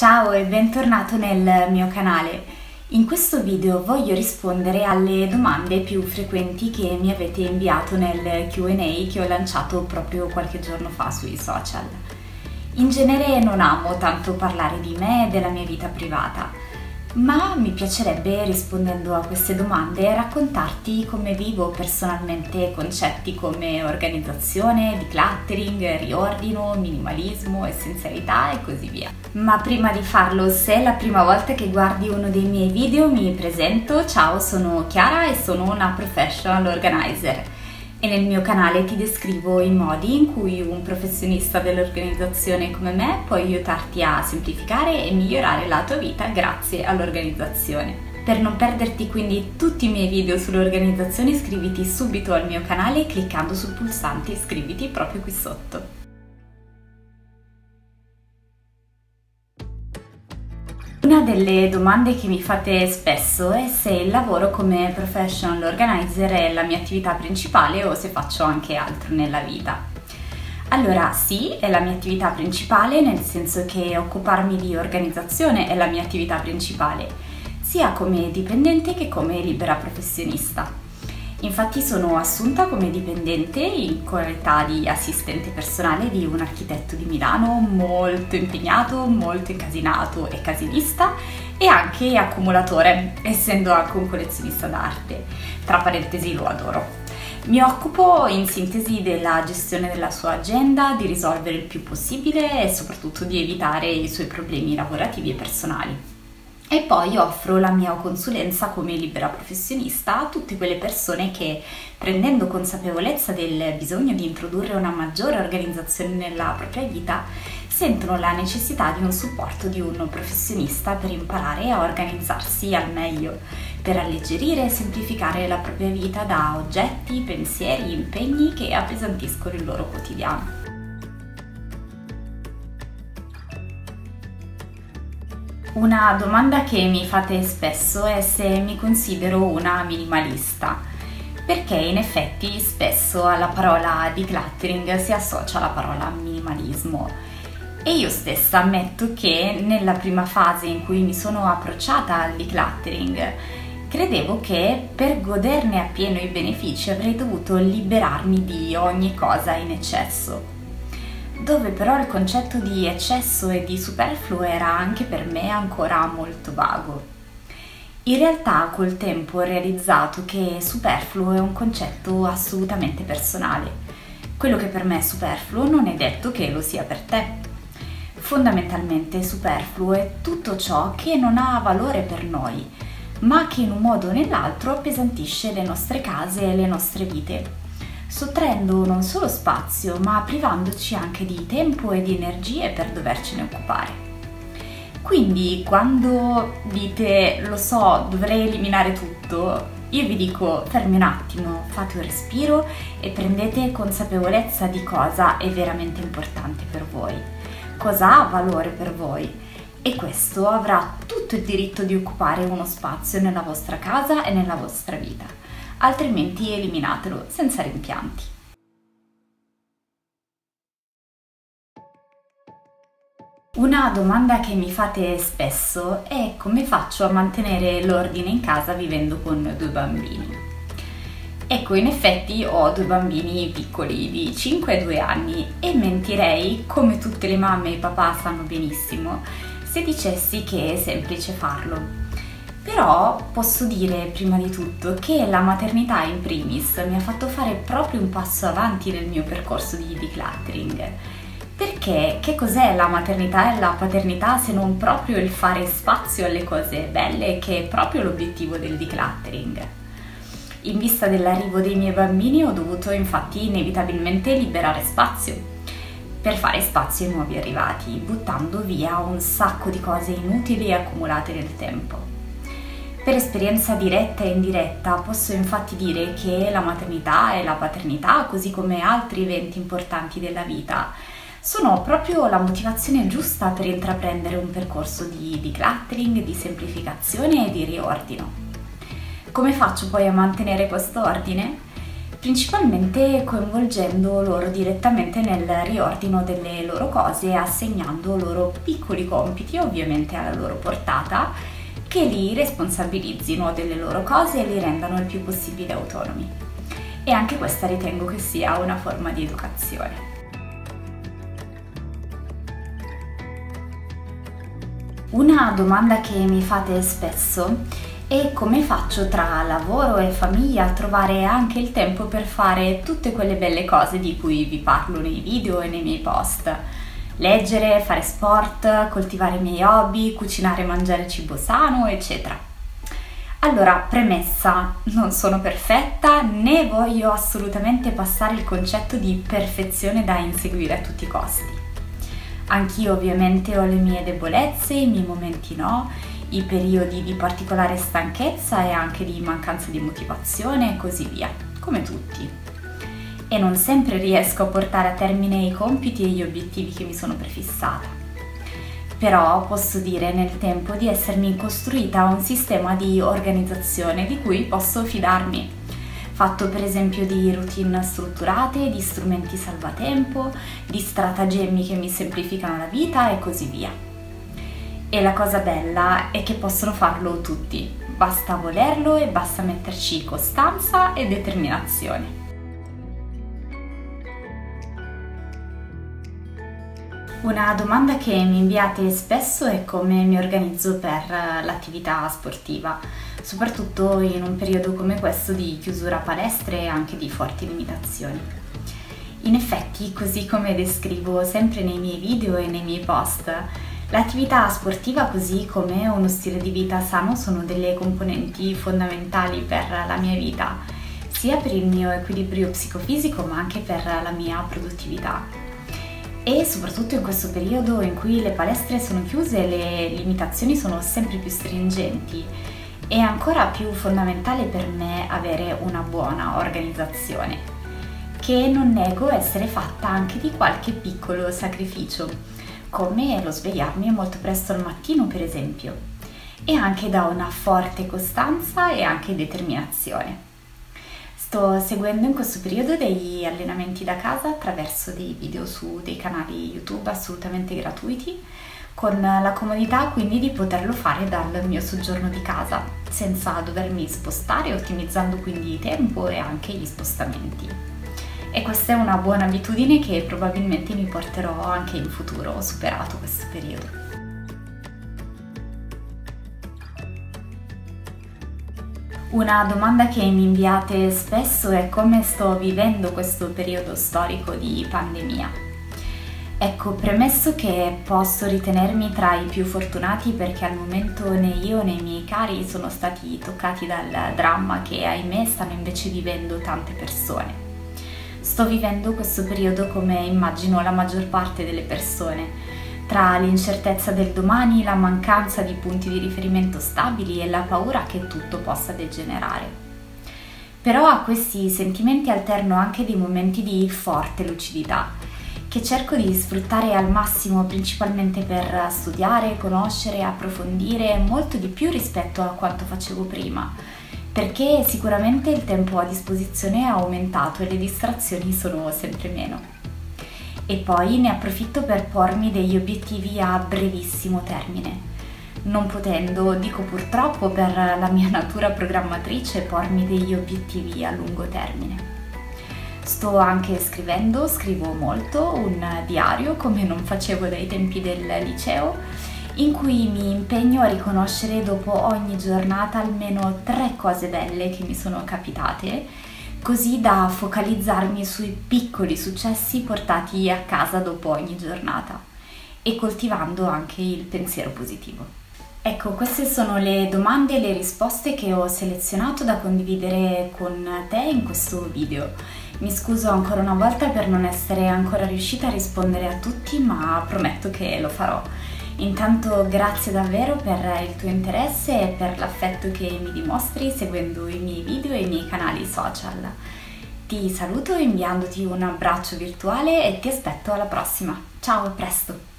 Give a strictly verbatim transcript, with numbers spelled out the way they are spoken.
Ciao e bentornato nel mio canale. In questo video voglio rispondere alle domande più frequenti che mi avete inviato nel Q and A che ho lanciato proprio qualche giorno fa sui social. In genere non amo tanto parlare di me e della mia vita privata, ma mi piacerebbe, rispondendo a queste domande, raccontarti come vivo personalmente concetti come organizzazione, decluttering, riordino, minimalismo, essenzialità e così via. Ma prima di farlo, se è la prima volta che guardi uno dei miei video, mi presento. Ciao, sono Chiara e sono una professional organizer e nel mio canale ti descrivo i modi in cui un professionista dell'organizzazione come me può aiutarti a semplificare e migliorare la tua vita grazie all'organizzazione. Per non perderti quindi tutti i miei video sull'organizzazione, iscriviti subito al mio canale cliccando sul pulsante iscriviti proprio qui sotto. Una delle domande che mi fate spesso è se il lavoro come professional organizer è la mia attività principale o se faccio anche altro nella vita. Allora sì, è la mia attività principale, nel senso che occuparmi di organizzazione è la mia attività principale, sia come dipendente che come libera professionista. Infatti sono assunta come dipendente in qualità di assistente personale di un architetto di Milano molto impegnato, molto incasinato e casinista, e anche accumulatore, essendo anche un collezionista d'arte. Tra parentesi, lo adoro. Mi occupo in sintesi della gestione della sua agenda, di risolvere il più possibile e soprattutto di evitare i suoi problemi lavorativi e personali. E poi offro la mia consulenza come libera professionista a tutte quelle persone che, prendendo consapevolezza del bisogno di introdurre una maggiore organizzazione nella propria vita, sentono la necessità di un supporto di un professionista per imparare a organizzarsi al meglio, per alleggerire e semplificare la propria vita da oggetti, pensieri, impegni che appesantiscono il loro quotidiano. Una domanda che mi fate spesso è se mi considero una minimalista, perché in effetti spesso alla parola decluttering si associa la parola minimalismo, e io stessa ammetto che nella prima fase in cui mi sono approcciata al decluttering credevo che per goderne appieno i benefici avrei dovuto liberarmi di ogni cosa in eccesso, dove però il concetto di eccesso e di superfluo era anche per me ancora molto vago. In realtà col tempo ho realizzato che superfluo è un concetto assolutamente personale. Quello che per me è superfluo non è detto che lo sia per te. Fondamentalmente superfluo è tutto ciò che non ha valore per noi, ma che in un modo o nell'altro appesantisce le nostre case e le nostre vite, sottraendo non solo spazio ma privandoci anche di tempo e di energie per dovercene occupare. Quindi quando dite "lo so, dovrei eliminare tutto", io vi dico fermi un attimo, fate un respiro e prendete consapevolezza di cosa è veramente importante per voi, cosa ha valore per voi, e questo avrà tutto il diritto di occupare uno spazio nella vostra casa e nella vostra vita. Altrimenti eliminatelo senza rimpianti. Una domanda che mi fate spesso è come faccio a mantenere l'ordine in casa vivendo con due bambini. Ecco, in effetti ho due bambini piccoli di cinque e due anni e mentirei, come tutte le mamme e i papà sanno benissimo, se dicessi che è semplice farlo. Però posso dire prima di tutto che la maternità in primis mi ha fatto fare proprio un passo avanti nel mio percorso di decluttering. Perché che cos'è la maternità e la paternità se non proprio il fare spazio alle cose belle, che è proprio l'obiettivo del decluttering? In vista dell'arrivo dei miei bambini ho dovuto infatti inevitabilmente liberare spazio, per fare spazio ai nuovi arrivati, buttando via un sacco di cose inutili e accumulate nel tempo. Per esperienza diretta e indiretta posso infatti dire che la maternità e la paternità, così come altri eventi importanti della vita, sono proprio la motivazione giusta per intraprendere un percorso di decluttering, di semplificazione e di riordino. Come faccio poi a mantenere questo ordine? principalmente coinvolgendo loro direttamente nel riordino delle loro cose, assegnando loro piccoli compiti, ovviamente alla loro portata, che li responsabilizzino delle loro cose e li rendano il più possibile autonomi. E anche questa ritengo che sia una forma di educazione. Una domanda che mi fate spesso è come faccio tra lavoro e famiglia a trovare anche il tempo per fare tutte quelle belle cose di cui vi parlo nei video e nei miei post. Leggere, fare sport, coltivare i miei hobby, cucinare e mangiare cibo sano, eccetera. Allora, premessa, non sono perfetta né voglio assolutamente passare il concetto di perfezione da inseguire a tutti i costi. Anch'io ovviamente ho le mie debolezze, i miei momenti no, i periodi di particolare stanchezza e anche di mancanza di motivazione e così via, come tutti. E non sempre riesco a portare a termine i compiti e gli obiettivi che mi sono prefissata. Però posso dire nel tempo di essermi costruita un sistema di organizzazione di cui posso fidarmi, fatto per esempio di routine strutturate, di strumenti salvatempo, di stratagemmi che mi semplificano la vita e così via. E la cosa bella è che possono farlo tutti, basta volerlo e basta metterci costanza e determinazione. Una domanda che mi inviate spesso è come mi organizzo per l'attività sportiva, soprattutto in un periodo come questo di chiusura palestre e anche di forti limitazioni. In effetti, così come descrivo sempre nei miei video e nei miei post, l'attività sportiva così come uno stile di vita sano sono delle componenti fondamentali per la mia vita, sia per il mio equilibrio psicofisico ma anche per la mia produttività. E soprattutto in questo periodo in cui le palestre sono chiuse e le limitazioni sono sempre più stringenti, è ancora più fondamentale per me avere una buona organizzazione, che non nego essere fatta anche di qualche piccolo sacrificio, come lo svegliarmi molto presto al mattino per esempio, e anche da una forte costanza e anche determinazione. Sto seguendo in questo periodo degli allenamenti da casa attraverso dei video su dei canali YouTube assolutamente gratuiti, con la comodità quindi di poterlo fare dal mio soggiorno di casa, senza dovermi spostare, ottimizzando quindi il tempo e anche gli spostamenti. E questa è una buona abitudine che probabilmente mi porterò anche in futuro, superato questo periodo. Una domanda che mi inviate spesso è come sto vivendo questo periodo storico di pandemia. Ecco, premesso che posso ritenermi tra i più fortunati perché al momento né io né i miei cari sono stati toccati dal dramma che ahimè stanno invece vivendo tante persone. Sto vivendo questo periodo come immagino la maggior parte delle persone, tra l'incertezza del domani, la mancanza di punti di riferimento stabili e la paura che tutto possa degenerare. Però a questi sentimenti alterno anche dei momenti di forte lucidità, che cerco di sfruttare al massimo principalmente per studiare, conoscere, approfondire molto di più rispetto a quanto facevo prima, perché sicuramente il tempo a disposizione è aumentato e le distrazioni sono sempre meno. E poi ne approfitto per pormi degli obiettivi a brevissimo termine, non potendo, dico purtroppo per la mia natura programmatrice, pormi degli obiettivi a lungo termine. Sto anche scrivendo, scrivo molto, un diario come non facevo dai tempi del liceo, in cui mi impegno a riconoscere dopo ogni giornata almeno tre cose belle che mi sono capitate, così da focalizzarmi sui piccoli successi portati a casa dopo ogni giornata e coltivando anche il pensiero positivo. Ecco, queste sono le domande e le risposte che ho selezionato da condividere con te in questo video. Mi scuso ancora una volta per non essere ancora riuscita a rispondere a tutti, ma prometto che lo farò. Intanto grazie davvero per il tuo interesse e per l'affetto che mi dimostri seguendo i miei video e i miei canali social. Ti saluto inviandoti un abbraccio virtuale e ti aspetto alla prossima. Ciao, a presto!